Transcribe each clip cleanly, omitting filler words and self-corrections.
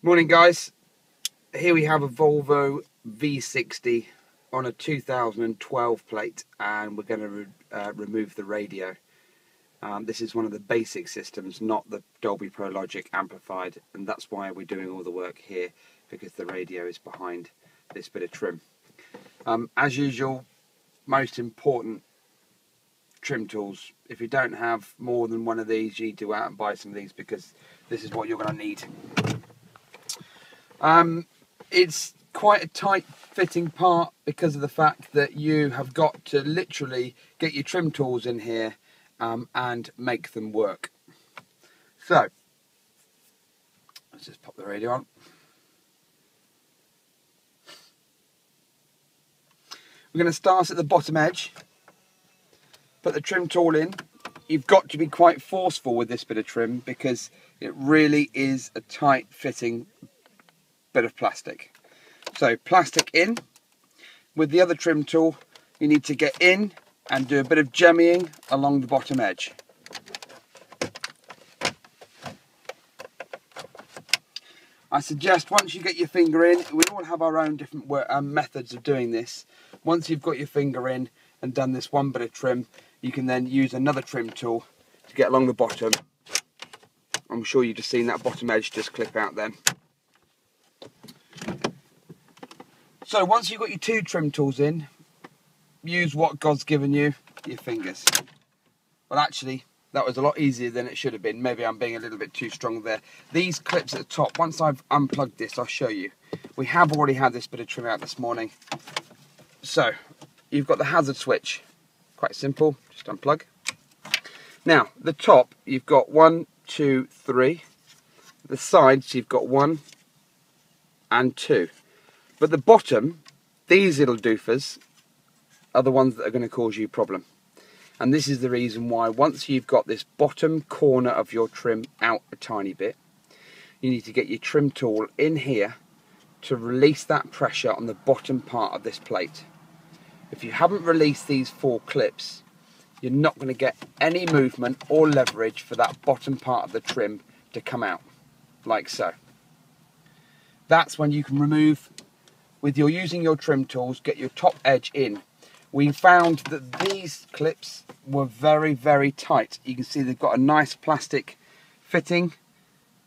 Morning guys, here we have a Volvo V60 on a 2012 plate, and we're going to remove the radio. This is one of the basic systems, not the Dolby Pro Logic amplified, and that's why we're doing all the work here, because the radio is behind this bit of trim. As usual, most important trim tools. If you don't have more than one of these, you need to go out and buy some of these, because this is what you're going to need. It's quite a tight fitting part because of the fact that you have got to literally get your trim tools in here and make them work. So let's just pop the radio on. We're going to start at the bottom edge, put the trim tool in. You've got to be quite forceful with this bit of trim because it really is a tight fitting bit of plastic. So plastic in. With the other trim tool, you need to get in and do a bit of jemmying along the bottom edge. I suggest once you get your finger in, we all have our own different methods of doing this. Once you've got your finger in and done this one bit of trim, you can then use another trim tool to get along the bottom. I'm sure you've just seen that bottom edge just clip out then. So once you've got your two trim tools in, use what God's given you, your fingers. Well, actually, that was a lot easier than it should have been. Maybe I'm being a little bit too strong there. These clips at the top, once I've unplugged this, I'll show you. We have already had this bit of trim out this morning. So you've got the hazard switch. Quite simple, just unplug. Now, the top, you've got 1, 2, 3. The sides, you've got 1 and 2. But the bottom, these little doofers, are the ones that are going to cause you a problem. And this is the reason why once you've got this bottom corner of your trim out a tiny bit, you need to get your trim tool in here to release that pressure on the bottom part of this plate. If you haven't released these four clips, you're not going to get any movement or leverage for that bottom part of the trim to come out, like so. That's when you can remove with your using your trim tools, get your top edge in. We found that these clips were very, very tight. You can see they've got a nice plastic fitting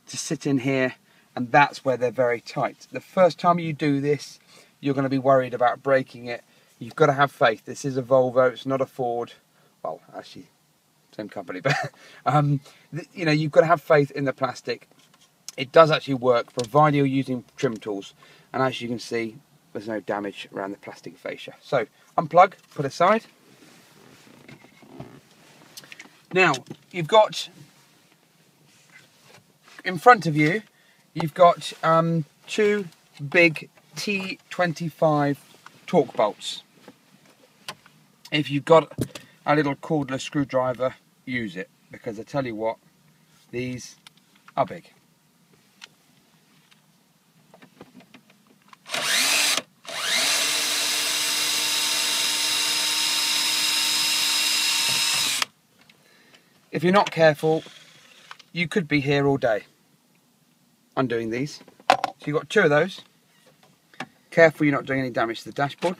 to sit in here, and that's where they're very tight. The first time you do this, you're going to be worried about breaking it. You've got to have faith. This is a Volvo, it's not a Ford. Well, actually, same company, but you know, you've got to have faith in the plastic. It does actually work, provided you're using trim tools. And as you can see, there's no damage around the plastic fascia. So unplug, put aside. Now you've got in front of you, you've got two big T25 torque bolts. If you've got a little cordless screwdriver, use it, because I tell you what, these are big. If you're not careful, you could be here all day undoing these. So you've got two of those. Careful you're not doing any damage to the dashboard.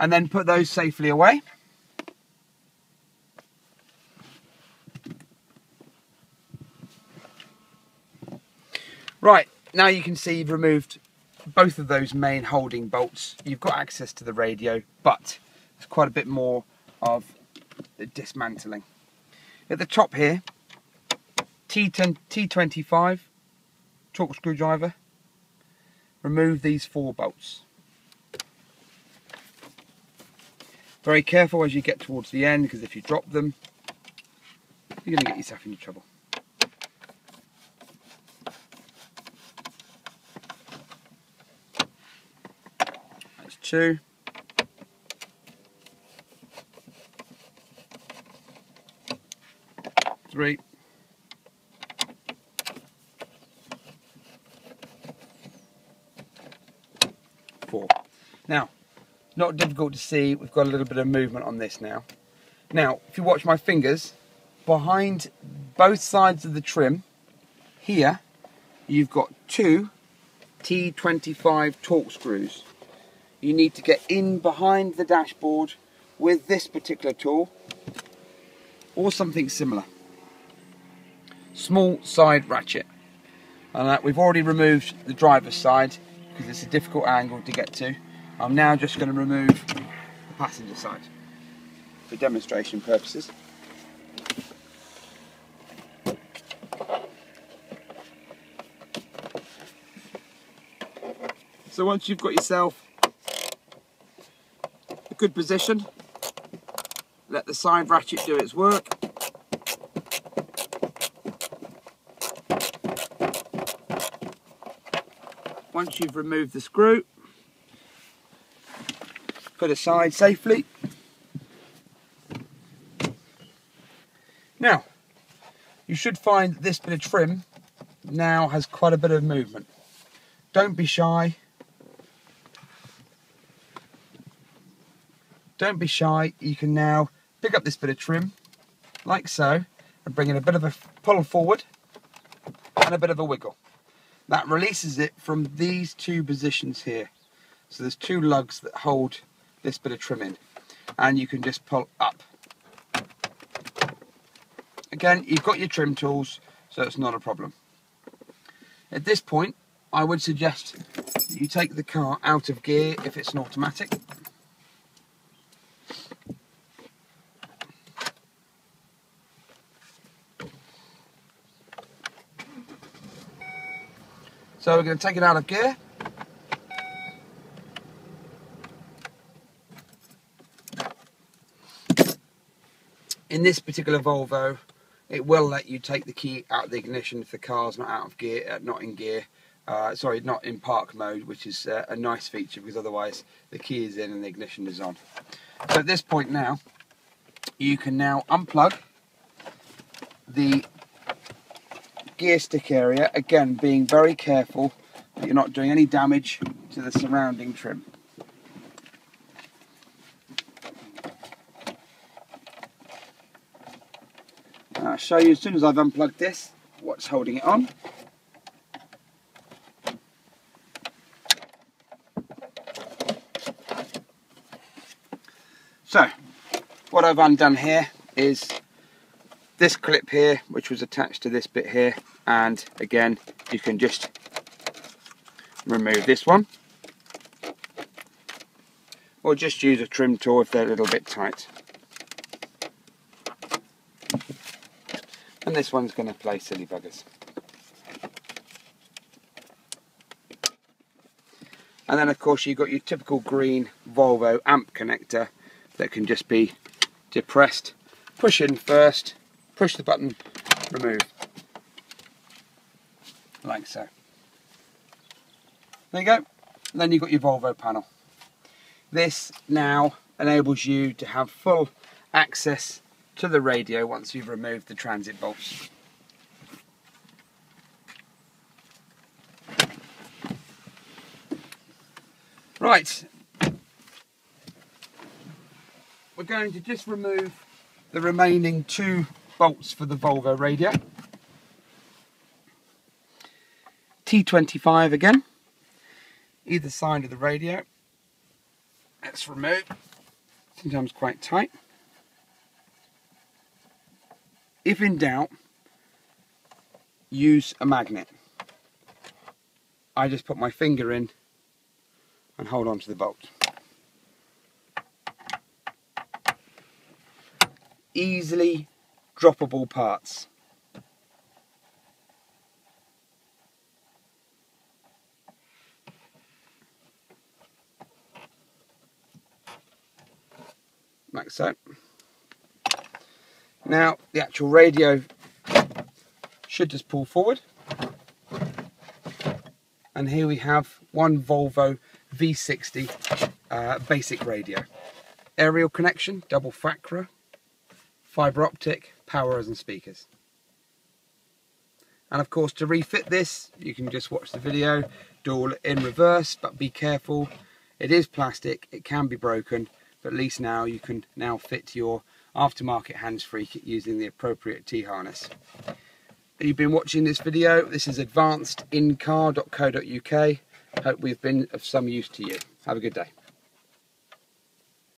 And then put those safely away. Right. Now you can see you've removed both of those main holding bolts. You've got access to the radio, but there's quite a bit more of the dismantling. At the top here, T10, T25 torque screwdriver, remove these four bolts. Very careful as you get towards the end, because if you drop them, you're going to get yourself into trouble. Two. Three. Four. Now, Not difficult to see, we've got a little bit of movement on this now. Now, if you watch my fingers, behind both sides of the trim, here, you've got two T25 torque screws. You need to get in behind the dashboard with this particular tool, or something similar. Small side ratchet. And we've already removed the driver's side, because it's a difficult angle to get to. I'm now just going to remove the passenger side for demonstration purposes. So once you've got yourself a good position, let the side ratchet do its work. Once you've removed the screw, put aside safely. Now, you should find this bit of trim now has quite a bit of movement. Don't be shy. Don't be shy. You can now pick up this bit of trim, like so, and bring in a bit of a pull forward and a bit of a wiggle. That releases it from these two positions here. So there's two lugs that hold this bit of trim in, and you can just pull up. Again, you've got your trim tools, so it's not a problem. At this point, I would suggest you take the car out of gear if it's an automatic. So we're going to take it out of gear. In this particular Volvo, it will let you take the key out of the ignition if the car's not out of gear, not in park mode, which is a nice feature, because otherwise the key is in and the ignition is on. So at this point now, you can now unplug the gear stick area, again being very careful that you're not doing any damage to the surrounding trim. I'll show you as soon as I've unplugged this what's holding it on. So what I've undone here is this clip here, which was attached to this bit here, and again you can just remove this one, or just use a trim tool if they're a little bit tight. And this one's going to play silly buggers. And then of course you've got your typical green Volvo amp connector that can just be depressed. Push in first, push the button, remove. Like so. There you go. And then you've got your Volvo panel. This now enables you to have full access to the radio once you've removed the transit bolts. Right, we're going to just remove the remaining two bolts for the Volvo radio. T25 again, either side of the radio. Let's remove, sometimes quite tight. If in doubt, use a magnet. I just put my finger in and hold on to the bolt. Easily droppable parts. Like so. Now the actual radio should just pull forward, and here we have one Volvo V60 basic radio. Aerial connection, double FACRA, fibre optic, powers and speakers. And of course to refit this you can just watch the video, do all in reverse, but be careful It is plastic, it can be broken, but at least now you can now fit your aftermarket hands-free kit using the appropriate T-harness. You've been watching this video. This is advancedincar.co.uk. Hope we've been of some use to you. Have a good day.